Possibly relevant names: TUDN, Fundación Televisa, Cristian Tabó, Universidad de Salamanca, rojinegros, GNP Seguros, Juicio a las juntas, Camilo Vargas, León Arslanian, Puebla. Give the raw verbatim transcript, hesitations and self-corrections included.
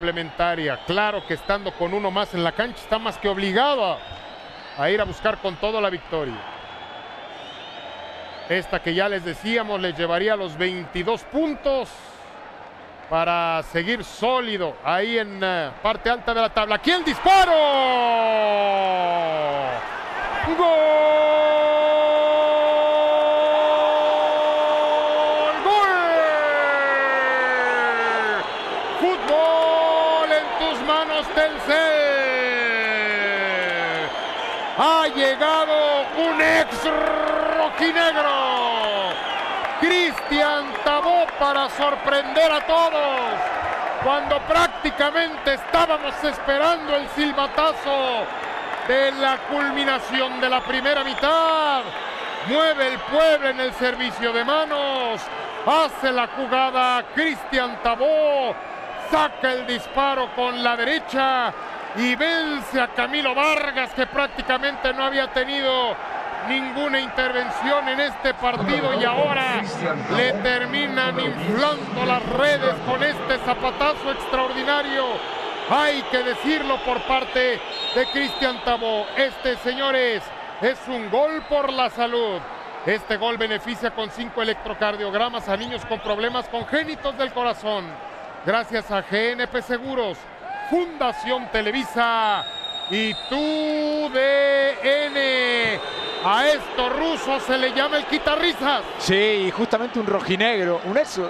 Complementaria, claro que estando con uno más en la cancha está más que obligado a, a ir a buscar con todo la victoria. Esta que ya les decíamos les llevaría los veintidós puntos para seguir sólido ahí en uh, parte alta de la tabla. ¡Aquí el disparo! ¡Gol! Ha llegado un ex rojinegro, Cristian Tabó, para sorprender a todos, cuando prácticamente estábamos esperando el silbatazo de la culminación de la primera mitad. Mueve el Puebla en el servicio de manos, hace la jugada Cristian Tabó, saca el disparo con la derecha y vence a Camilo Vargas, que prácticamente no había tenido ninguna intervención en este partido y ahora le terminan inflando las redes con este zapatazo extraordinario. Hay que decirlo por parte de Cristian Tabó. Este, señores, es un gol por la salud. Este gol beneficia con cinco electrocardiogramas a niños con problemas congénitos del corazón. Gracias a G N P Seguros, Fundación Televisa y T U D N. A estos rusos se le llama el quitarrisas. Sí, justamente un rojinegro, un exo.